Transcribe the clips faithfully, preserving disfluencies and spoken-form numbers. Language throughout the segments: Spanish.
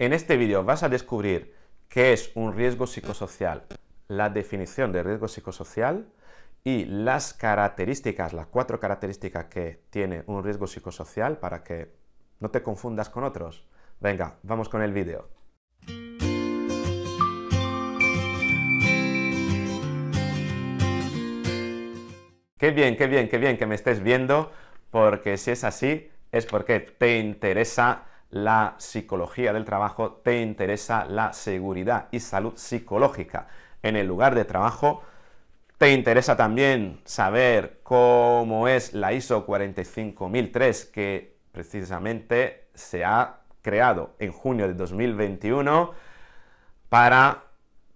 En este vídeo vas a descubrir qué es un riesgo psicosocial, la definición de riesgo psicosocial y las características, las cuatro características que tiene un riesgo psicosocial para que no te confundas con otros. Venga, vamos con el vídeo. Qué bien, qué bien, qué bien que me estés viendo, porque si es así es porque te interesa la psicología del trabajo, te interesa la seguridad y salud psicológica en el lugar de trabajo, te interesa también saber cómo es la I S O cuarenta y cinco mil tres que precisamente se ha creado en junio de dos mil veintiuno para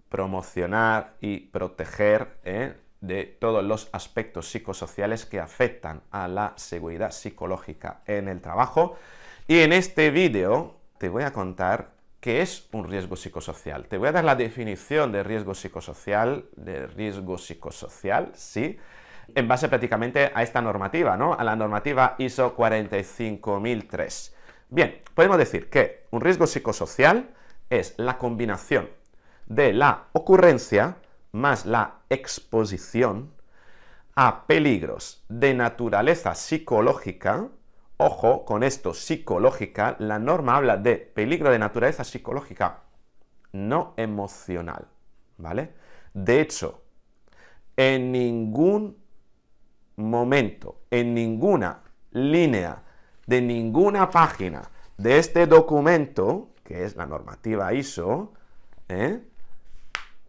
promocionar y proteger ¿eh? de todos los aspectos psicosociales que afectan a la seguridad psicológica en el trabajo. Y en este vídeo te voy a contar qué es un riesgo psicosocial. Te voy a dar la definición de riesgo psicosocial, de riesgo psicosocial, sí, en base prácticamente a esta normativa, ¿no? A la normativa I S O cuarenta y cinco mil tres. Bien, podemos decir que un riesgo psicosocial es la combinación de la ocurrencia más la exposición a peligros de naturaleza psicológica. Ojo con esto, psicológica, la norma habla de peligro de naturaleza psicológica, no emocional, ¿vale? De hecho, en ningún momento, en ninguna línea, de ninguna página de este documento, que es la normativa I S O, ¿eh?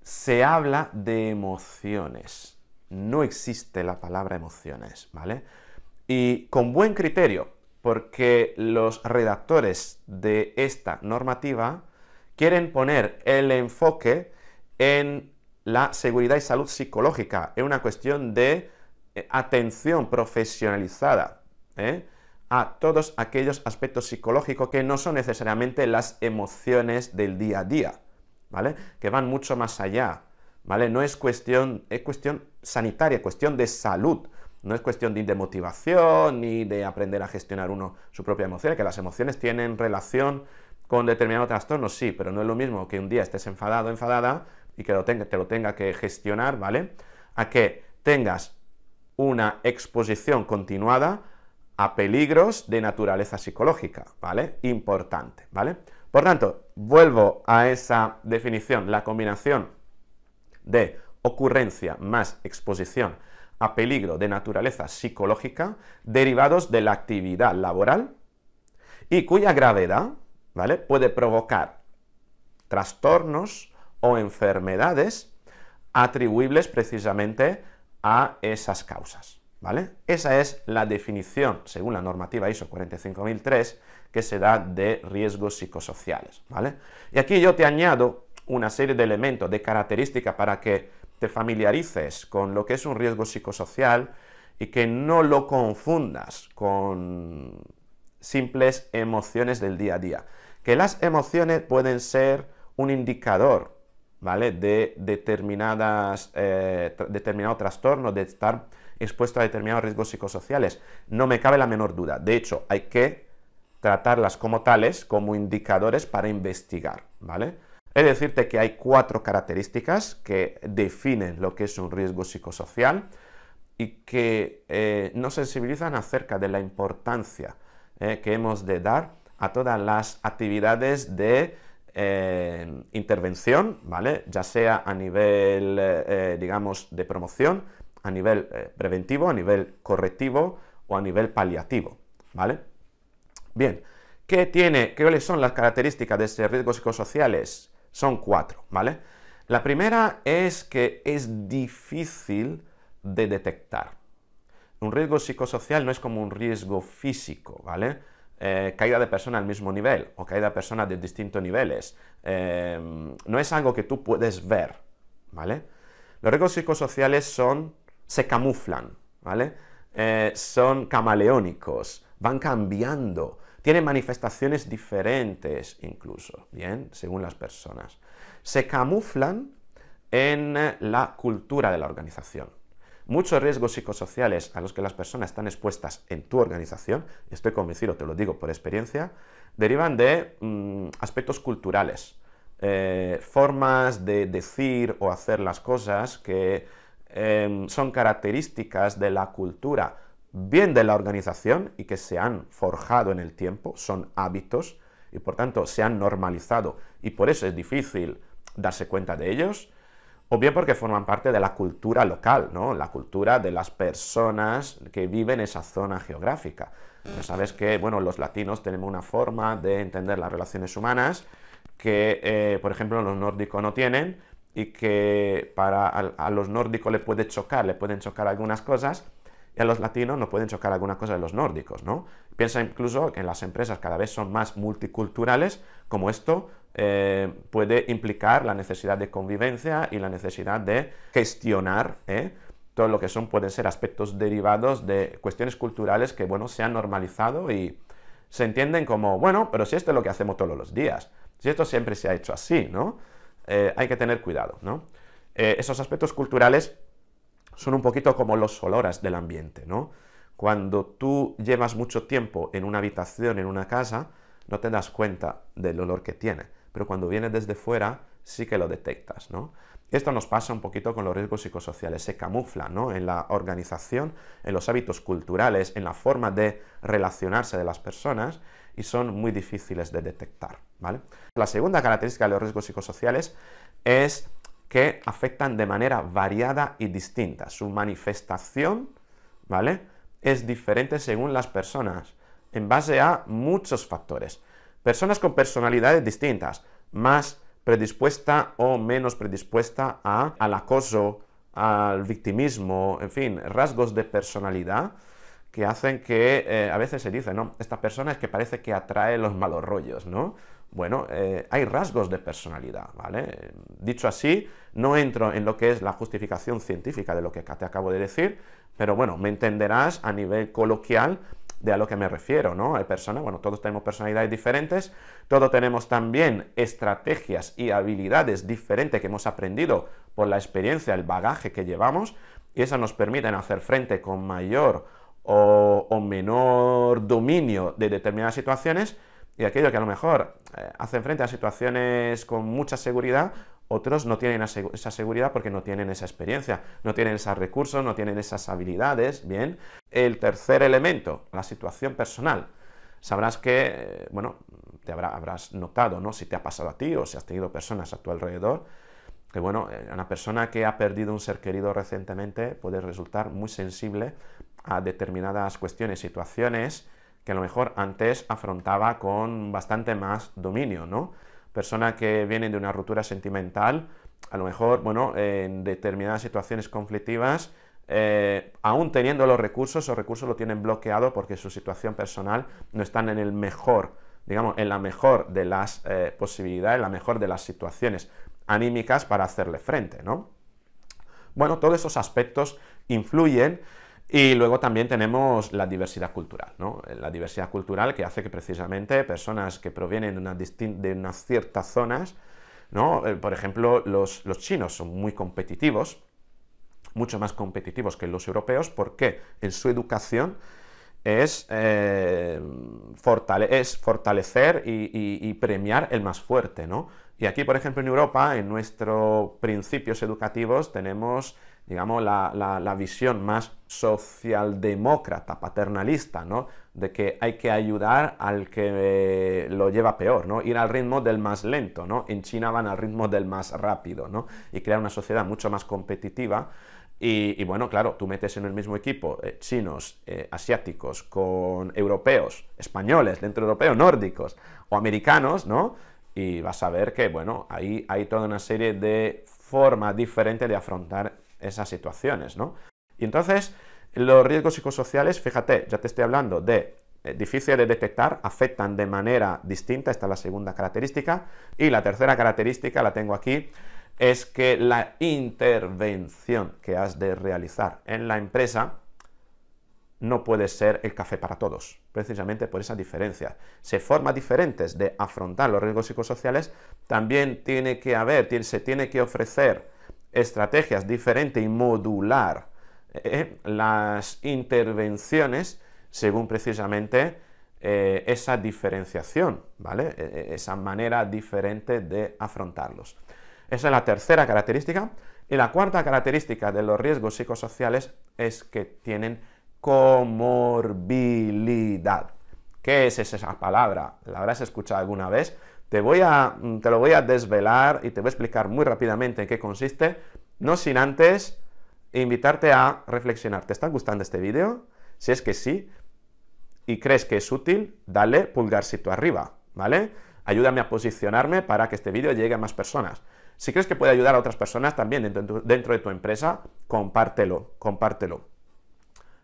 se habla de emociones. No existe la palabra emociones, ¿vale? Y con buen criterio, porque los redactores de esta normativa quieren poner el enfoque en la seguridad y salud psicológica, en una cuestión de atención profesionalizada ¿eh? a todos aquellos aspectos psicológicos que no son necesariamente las emociones del día a día, ¿vale? Que van mucho más allá, ¿vale? No es cuestión, es cuestión sanitaria, cuestión de salud. No es cuestión ni de motivación, ni de aprender a gestionar uno su propia emoción, que las emociones tienen relación con determinados trastornos, sí, pero no es lo mismo que un día estés enfadado o enfadada y que lo tenga, te lo tenga que gestionar, ¿vale? A que tengas una exposición continuada a peligros de naturaleza psicológica, ¿vale? Importante, ¿vale? Por tanto, vuelvo a esa definición, la combinación de ocurrencia más exposición a peligro de naturaleza psicológica derivados de la actividad laboral y cuya gravedad, ¿vale?, puede provocar trastornos o enfermedades atribuibles precisamente a esas causas, ¿vale? Esa es la definición, según la normativa I S O cuarenta y cinco mil tres, que se da de riesgos psicosociales, ¿vale? Y aquí yo te añado una serie de elementos, de características para que te familiarices con lo que es un riesgo psicosocial y que no lo confundas con simples emociones del día a día. Que las emociones pueden ser un indicador, ¿vale?, de determinadas, eh, tra- determinado trastorno, de estar expuesto a determinados riesgos psicosociales. No me cabe la menor duda. De hecho, hay que tratarlas como tales, como indicadores para investigar, ¿vale? Es decirte que hay cuatro características que definen lo que es un riesgo psicosocial y que eh, nos sensibilizan acerca de la importancia eh, que hemos de dar a todas las actividades de eh, intervención, ¿vale? Ya sea a nivel, eh, digamos, de promoción, a nivel eh, preventivo, a nivel correctivo o a nivel paliativo, ¿vale? Bien, ¿qué tiene, ¿cuáles son las características de estos riesgos psicosociales? Son cuatro, ¿vale? La primera es que es difícil de detectar. Un riesgo psicosocial no es como un riesgo físico, ¿vale? Eh, caída de persona al mismo nivel o caída de persona de distintos niveles. Eh, no es algo que tú puedes ver, ¿vale? Los riesgos psicosociales son, se camuflan, ¿vale? Eh, son camaleónicos, van cambiando. Tienen manifestaciones diferentes incluso, ¿bien?, según las personas. Se camuflan en la cultura de la organización. muchos riesgos psicosociales a los que las personas están expuestas en tu organización, estoy convencido, te lo digo por experiencia, derivan de mmm, aspectos culturales, eh, formas de decir o hacer las cosas que eh, son características de la cultura, bien de la organización y que se han forjado en el tiempo, son hábitos y por tanto se han normalizado y por eso es difícil darse cuenta de ellos, o bien porque forman parte de la cultura local, ¿no? La cultura de las personas que viven esa zona geográfica. Ya sabes que, bueno, los latinos tenemos una forma de entender las relaciones humanas que, eh, por ejemplo, los nórdicos no tienen y que para a, a los nórdicos les puede chocar, les pueden chocar algunas cosas y a los latinos no pueden chocar algunas cosas de los nórdicos, ¿no? Piensa incluso que las empresas cada vez son más multiculturales, como esto Eh, puede implicar la necesidad de convivencia y la necesidad de gestionar ¿eh? todo lo que son, pueden ser aspectos derivados de cuestiones culturales que, bueno, se han normalizado y se entienden como, bueno, pero si esto es lo que hacemos todos los días, si esto siempre se ha hecho así, ¿no? Eh, hay que tener cuidado, ¿no? Eh, esos aspectos culturales son un poquito como los olores del ambiente, ¿no? Cuando tú llevas mucho tiempo en una habitación, en una casa, no te das cuenta del olor que tiene. Pero cuando viene desde fuera, sí que lo detectas, ¿no? Esto nos pasa un poquito con los riesgos psicosociales, se camufla, ¿no? En la organización, en los hábitos culturales, en la forma de relacionarse de las personas, y son muy difíciles de detectar, ¿vale? La segunda característica de los riesgos psicosociales es que afectan de manera variada y distinta. Su manifestación, ¿vale?, es diferente según las personas, en base a muchos factores. Personas con personalidades distintas, más predispuesta o menos predispuesta a, al acoso, al victimismo, en fin, rasgos de personalidad que hacen que, eh, a veces se dice, ¿no? Esta persona es que parece que atrae los malos rollos, ¿no? Bueno, eh, hay rasgos de personalidad, ¿vale? Dicho así, no entro en lo que es la justificación científica de lo que te acabo de decir, pero bueno, me entenderás a nivel coloquial de a lo que me refiero, ¿no? Hay personas, bueno, todos tenemos personalidades diferentes, todos tenemos también estrategias y habilidades diferentes que hemos aprendido por la experiencia, el bagaje que llevamos, y esas nos permiten hacer frente con mayor o, o menor dominio de determinadas situaciones, y aquellos que a lo mejor eh, hacen frente a situaciones con mucha seguridad, otros no tienen esa seguridad porque no tienen esa experiencia, no tienen esos recursos, no tienen esas habilidades, ¿bien? El tercer elemento, la situación personal. Sabrás que, bueno, te habrá, habrás notado, ¿no? Si te ha pasado a ti o si has tenido personas a tu alrededor, que, bueno, una persona que ha perdido un ser querido recientemente puede resultar muy sensible a determinadas cuestiones, situaciones que a lo mejor antes afrontaba con bastante más dominio, ¿no? Persona que viene de una ruptura sentimental, a lo mejor, bueno, en determinadas situaciones conflictivas, eh, aún teniendo los recursos, esos recursos lo tienen bloqueado porque su situación personal no están en el mejor, digamos, en la mejor de las eh, posibilidades, en la mejor de las situaciones anímicas para hacerle frente, ¿no? Bueno, todos esos aspectos influyen. Y luego también tenemos la diversidad cultural, ¿no? La diversidad cultural que hace que precisamente personas que provienen de, una de unas ciertas zonas, ¿no? Por ejemplo, los, los chinos son muy competitivos, mucho más competitivos que los europeos, porque en su educación es, eh, fortale es fortalecer y, y, y premiar el más fuerte, ¿no? Y aquí, por ejemplo, en Europa, en nuestros principios educativos tenemos, digamos, la, la, la visión más socialdemócrata, paternalista, ¿no? De que hay que ayudar al que lo lleva peor, ¿no? Ir al ritmo del más lento, ¿no? En China van al ritmo del más rápido, ¿no? Y crear una sociedad mucho más competitiva. Y, y bueno, claro, tú metes en el mismo equipo eh, chinos, eh, asiáticos, con europeos, españoles, dentro europeos, nórdicos o americanos, ¿no? Y vas a ver que, bueno, ahí hay toda una serie de formas diferentes de afrontar esas situaciones, ¿no? Y entonces, los riesgos psicosociales, fíjate, ya te estoy hablando de eh, difícil de detectar, afectan de manera distinta, esta es la segunda característica, y la tercera característica, la tengo aquí, es que la intervención que has de realizar en la empresa no puede ser el café para todos, precisamente por esa diferencia. Se formas diferentes de afrontar los riesgos psicosociales, también tiene que haber, se tiene que ofrecer estrategias diferentes y modular eh, las intervenciones según precisamente eh, esa diferenciación, ¿vale? Esa manera diferente de afrontarlos. Esa es la tercera característica. Y la cuarta característica de los riesgos psicosociales es que tienen comorbilidad. ¿Qué es esa palabra? ¿La habrás escuchado alguna vez? Te voy a, te lo voy a desvelar y te voy a explicar muy rápidamente en qué consiste, no sin antes invitarte a reflexionar. ¿Te está gustando este vídeo? Si es que sí y crees que es útil, dale pulgarcito arriba, ¿vale? Ayúdame a posicionarme para que este vídeo llegue a más personas. Si crees que puede ayudar a otras personas también dentro de tu, dentro de tu empresa, compártelo, compártelo,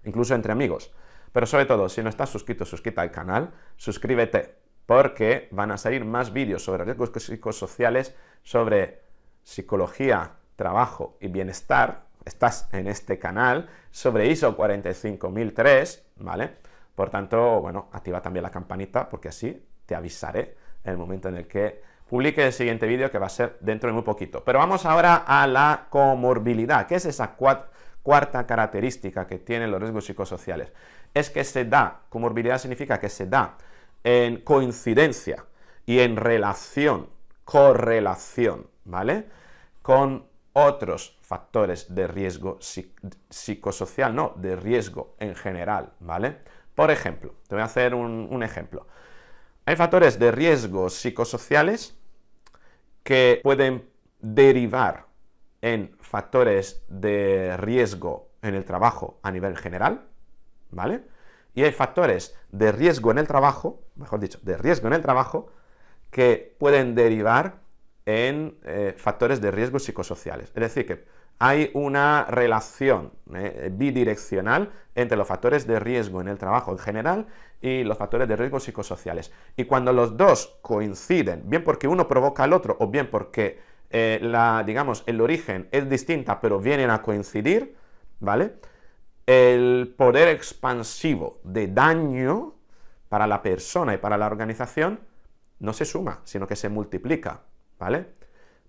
incluso entre amigos. Pero sobre todo, si no estás suscrito, suscríbete al canal, suscríbete, porque van a salir más vídeos sobre riesgos psicosociales, sobre psicología, trabajo y bienestar, estás en este canal, sobre I S O cuarenta y cinco mil tres, ¿vale? Por tanto, bueno, activa también la campanita, porque así te avisaré en el momento en el que publique el siguiente vídeo, que va a ser dentro de muy poquito. Pero vamos ahora a la comorbilidad, que es esa cuatro Cuarta característica que tienen los riesgos psicosociales, es que se da, comorbilidad significa que se da en coincidencia y en relación, correlación, ¿vale? Con otros factores de riesgo psic psicosocial, no, de riesgo en general, ¿vale? Por ejemplo, te voy a hacer un, un ejemplo. Hay factores de riesgo psicosociales que pueden derivar en factores de riesgo en el trabajo a nivel general, ¿vale? Y hay factores de riesgo en el trabajo, mejor dicho, de riesgo en el trabajo, que pueden derivar en eh, factores de riesgo psicosociales. Es decir, que hay una relación eh, bidireccional entre los factores de riesgo en el trabajo en general y los factores de riesgo psicosociales. Y cuando los dos coinciden, bien porque uno provoca al otro o bien porque Eh, la, digamos, el origen es distinta, pero vienen a coincidir, ¿vale? El poder expansivo de daño para la persona y para la organización no se suma, sino que se multiplica, ¿vale?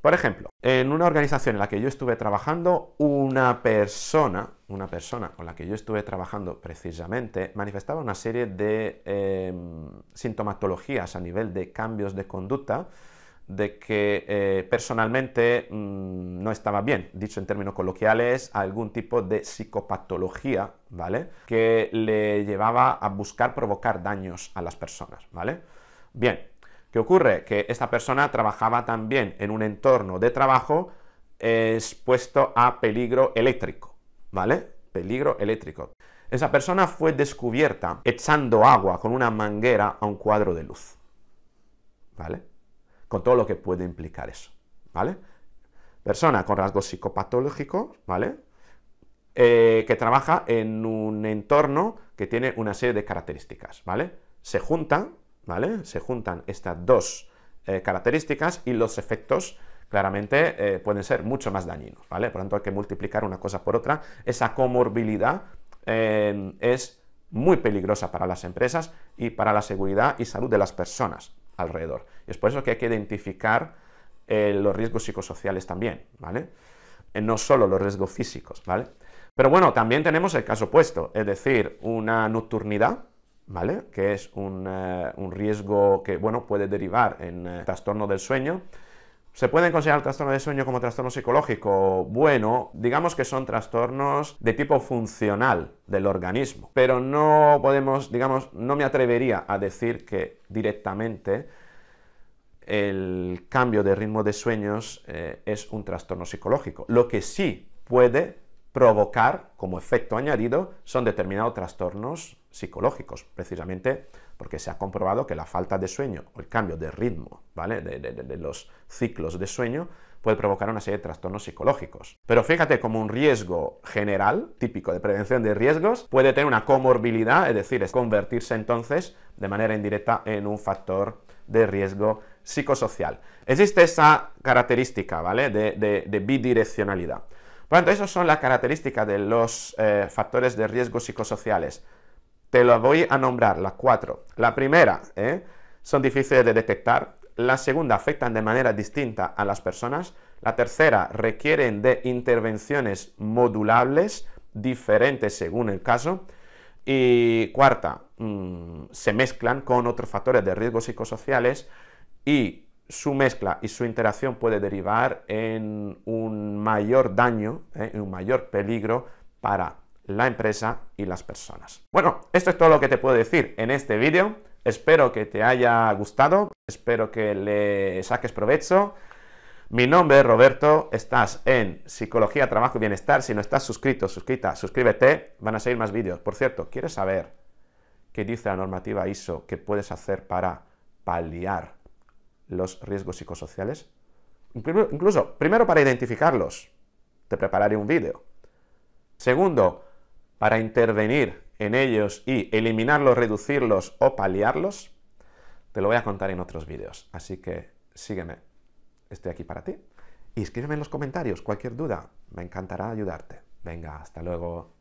Por ejemplo, en una organización en la que yo estuve trabajando, una persona, una persona con la que yo estuve trabajando precisamente, manifestaba una serie de eh, sintomatologías a nivel de cambios de conducta, de que eh, personalmente mmm, no estaba bien, dicho en términos coloquiales, algún tipo de psicopatología, ¿vale? Que le llevaba a buscar provocar daños a las personas, ¿vale? Bien, ¿qué ocurre? Que esta persona trabajaba también en un entorno de trabajo eh, expuesto a peligro eléctrico, ¿vale? Peligro eléctrico. Esa persona fue descubierta echando agua con una manguera a un cuadro de luz, ¿vale? Con todo lo que puede implicar eso, ¿vale? Persona con rasgos psicopatológicos, ¿vale? Eh, que trabaja en un entorno que tiene una serie de características, ¿vale? Se juntan, ¿vale? Se juntan estas dos eh, características y los efectos claramente eh, pueden ser mucho más dañinos, ¿vale? Por lo tanto, hay que multiplicar una cosa por otra. Esa comorbilidad eh, es muy peligrosa para las empresas y para la seguridad y salud de las personas alrededor. Es por eso que hay que identificar eh, los riesgos psicosociales también, ¿vale? Eh, no solo los riesgos físicos, ¿vale? Pero bueno, también tenemos el caso opuesto, es decir, una nocturnidad, ¿vale? Que es un, eh, un riesgo que, bueno, puede derivar en eh, trastorno del sueño. ¿Se pueden considerar el trastorno del sueño como trastorno psicológico? Bueno, digamos que son trastornos de tipo funcional del organismo, pero no podemos, digamos, no me atrevería a decir que directamente el cambio de ritmo de sueños eh, es un trastorno psicológico. Lo que sí puede provocar, como efecto añadido, son determinados trastornos psicológicos, precisamente porque se ha comprobado que la falta de sueño o el cambio de ritmo, ¿vale? De, de, de los ciclos de sueño puede provocar una serie de trastornos psicológicos. Pero fíjate como un riesgo general, típico de prevención de riesgos, puede tener una comorbilidad, es decir, es convertirse entonces de manera indirecta en un factor de riesgo psicosocial. Existe esa característica, ¿vale? De, de, de bidireccionalidad. Por lo tanto, esas son las características de los eh, factores de riesgo psicosociales. Te las voy a nombrar, las cuatro. La primera, ¿eh? son difíciles de detectar. La segunda, afectan de manera distinta a las personas. La tercera, requieren de intervenciones modulables diferentes según el caso. Y cuarta, mmm, se mezclan con otros factores de riesgo psicosociales y su mezcla y su interacción puede derivar en un mayor daño, ¿eh? en un mayor peligro para la empresa y las personas. Bueno, esto es todo lo que te puedo decir en este vídeo. Espero que te haya gustado, espero que le saques provecho. Mi nombre es Roberto, estás en Psicología, Trabajo y Bienestar. Si no estás suscrito, suscrita, suscríbete, van a seguir más vídeos. Por cierto, ¿quieres saber qué dice la normativa I S O que puedes hacer para paliar los riesgos psicosociales? Incluso, primero, para identificarlos, te prepararé un vídeo. Segundo, para intervenir en ellos y eliminarlos, reducirlos o paliarlos, te lo voy a contar en otros vídeos. Así que sígueme. Estoy aquí para ti. Y escríbeme en los comentarios cualquier duda. Me encantará ayudarte. Venga, hasta luego.